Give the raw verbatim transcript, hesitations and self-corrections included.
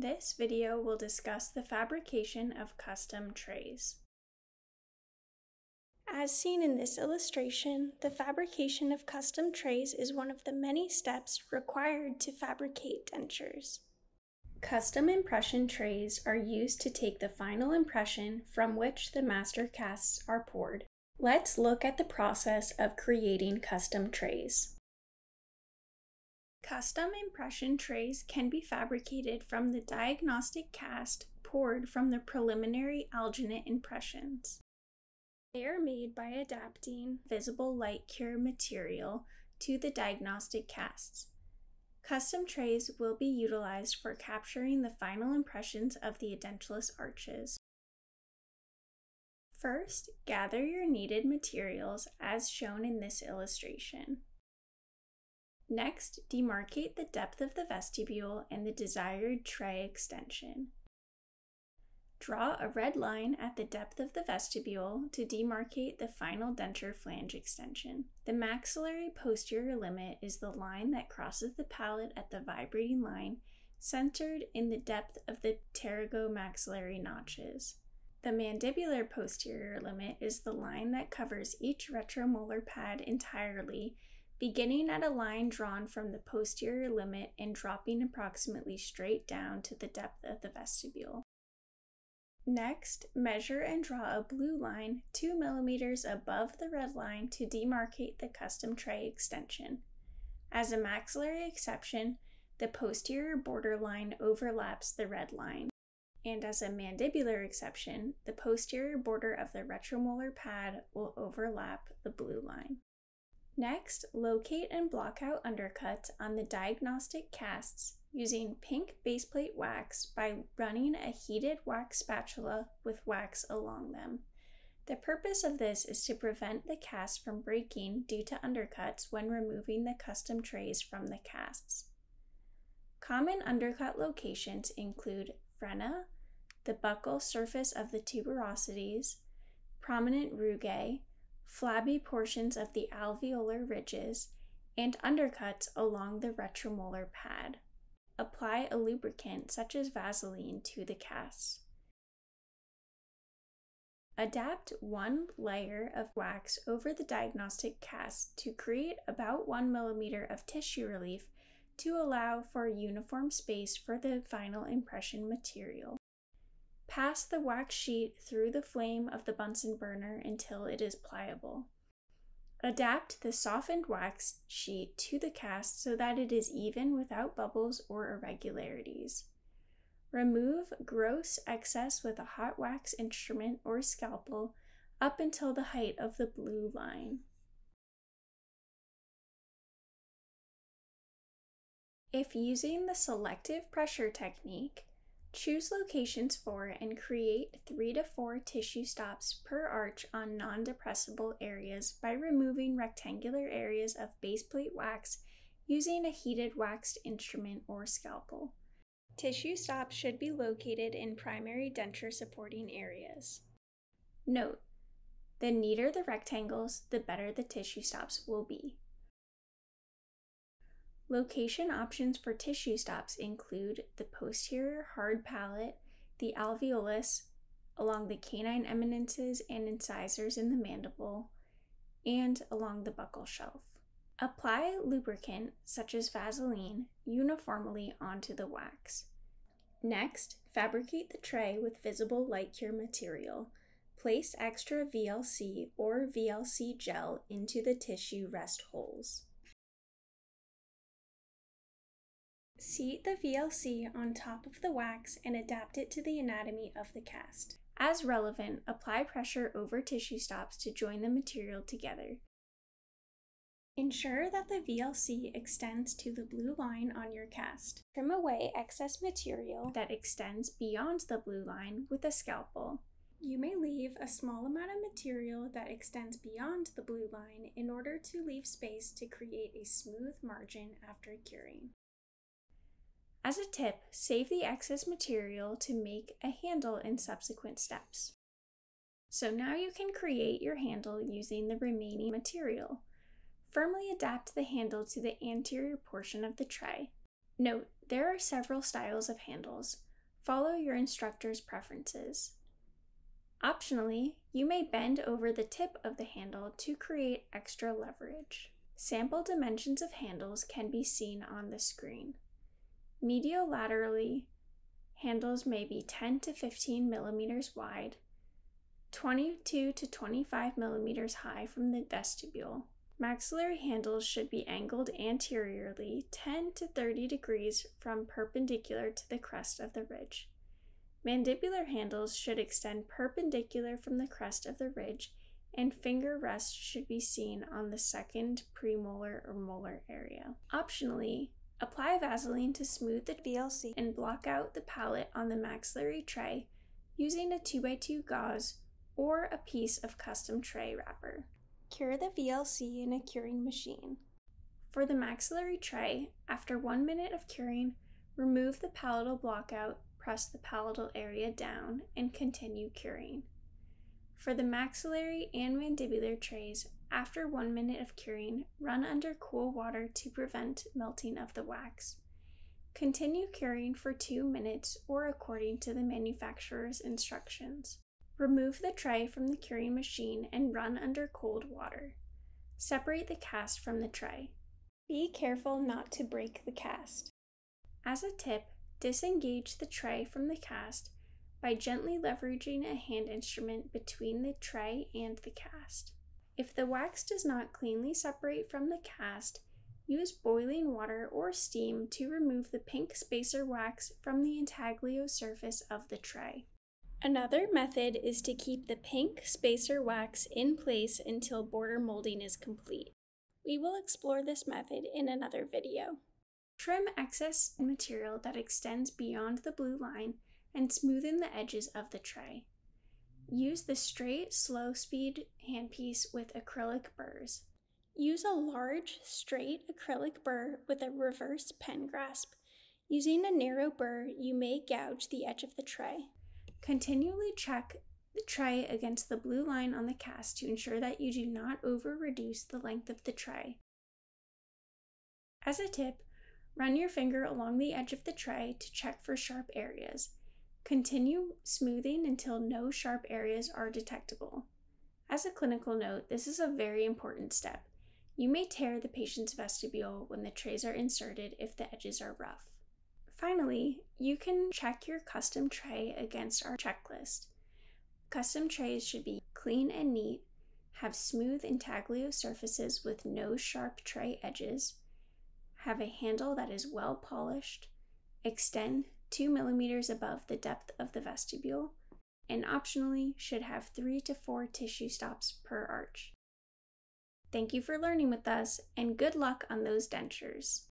This video will discuss the fabrication of custom trays. As seen in this illustration, the fabrication of custom trays is one of the many steps required to fabricate dentures. Custom impression trays are used to take the final impression from which the master casts are poured. Let's look at the process of creating custom trays. Custom impression trays can be fabricated from the diagnostic cast poured from the preliminary alginate impressions. They are made by adapting visible light cure material to the diagnostic casts. Custom trays will be utilized for capturing the final impressions of the edentulous arches. First, gather your needed materials as shown in this illustration. Next, demarcate the depth of the vestibule and the desired tray extension. Draw a red line at the depth of the vestibule to demarcate the final denture flange extension. The maxillary posterior limit is the line that crosses the palate at the vibrating line, centered in the depth of the pterygomaxillary notches. The mandibular posterior limit is the line that covers each retromolar pad entirely, beginning at a line drawn from the posterior limit and dropping approximately straight down to the depth of the vestibule. Next, measure and draw a blue line two millimeters above the red line to demarcate the custom tray extension. As a maxillary exception, the posterior border line overlaps the red line, and as a mandibular exception, the posterior border of the retromolar pad will overlap the blue line. Next, locate and block out undercuts on the diagnostic casts using pink baseplate wax by running a heated wax spatula with wax along them. The purpose of this is to prevent the cast from breaking due to undercuts when removing the custom trays from the casts. Common undercut locations include frena, the buccal surface of the tuberosities, prominent rugae, flabby portions of the alveolar ridges, and undercuts along the retromolar pad. Apply a lubricant such as Vaseline to the casts. Adapt one layer of wax over the diagnostic cast to create about one millimeter of tissue relief to allow for uniform space for the final impression material. Pass the wax sheet through the flame of the Bunsen burner until it is pliable. Adapt the softened wax sheet to the cast so that it is even without bubbles or irregularities. Remove gross excess with a hot wax instrument or scalpel up until the height of the blue line. If using the selective pressure technique, choose locations for and create three to four tissue stops per arch on non-depressible areas by removing rectangular areas of baseplate wax using a heated waxed instrument or scalpel. Tissue stops should be located in primary denture supporting areas. Note: the neater the rectangles, the better the tissue stops will be. Location options for tissue stops include the posterior hard palate, the alveolus, along the canine eminences and incisors in the mandible, and along the buccal shelf. Apply lubricant, such as Vaseline, uniformly onto the wax. Next, fabricate the tray with visible light cure material. Place extra V L C or V L C gel into the tissue rest holes. Seat the V L C on top of the wax and adapt it to the anatomy of the cast. As relevant, apply pressure over tissue stops to join the material together. Ensure that the V L C extends to the blue line on your cast. Trim away excess material that extends beyond the blue line with a scalpel. You may leave a small amount of material that extends beyond the blue line in order to leave space to create a smooth margin after curing. As a tip, save the excess material to make a handle in subsequent steps. So now you can create your handle using the remaining material. Firmly adapt the handle to the anterior portion of the tray. Note, there are several styles of handles. Follow your instructor's preferences. Optionally, you may bend over the tip of the handle to create extra leverage. Sample dimensions of handles can be seen on the screen. Mediolaterally, handles may be ten to fifteen millimeters wide, twenty-two to twenty-five millimeters high from the vestibule. Maxillary handles should be angled anteriorly ten to thirty degrees from perpendicular to the crest of the ridge. Mandibular handles should extend perpendicular from the crest of the ridge, and finger rests should be seen on the second premolar or molar area. Optionally, apply Vaseline to smooth the V L C and block out the palette on the maxillary tray using a two by two gauze or a piece of custom tray wrapper. Cure the V L C in a curing machine. For the maxillary tray, after one minute of curing, remove the palatal blockout, press the palatal area down, and continue curing. For the maxillary and mandibular trays, after one minute of curing, run under cool water to prevent melting of the wax. Continue curing for two minutes or according to the manufacturer's instructions. Remove the tray from the curing machine and run under cold water. Separate the cast from the tray. Be careful not to break the cast. As a tip, disengage the tray from the cast by gently leveraging a hand instrument between the tray and the cast. If the wax does not cleanly separate from the cast, use boiling water or steam to remove the pink spacer wax from the intaglio surface of the tray. Another method is to keep the pink spacer wax in place until border molding is complete. We will explore this method in another video. Trim excess material that extends beyond the blue line and smoothen the edges of the tray. Use the straight, slow-speed handpiece with acrylic burrs. Use a large, straight acrylic burr with a reverse pen grasp. Using a narrow burr, you may gouge the edge of the tray. Continually check the tray against the blue line on the cast to ensure that you do not over-reduce the length of the tray. As a tip, run your finger along the edge of the tray to check for sharp areas. Continue smoothing until no sharp areas are detectable. As a clinical note, this is a very important step. You may tear the patient's vestibule when the trays are inserted if the edges are rough. Finally, you can check your custom tray against our checklist. Custom trays should be clean and neat, have smooth intaglio surfaces with no sharp tray edges, have a handle that is well polished, extend two millimeters above the depth of the vestibule, and optionally should have three to four tissue stops per arch. Thank you for learning with us, and good luck on those dentures.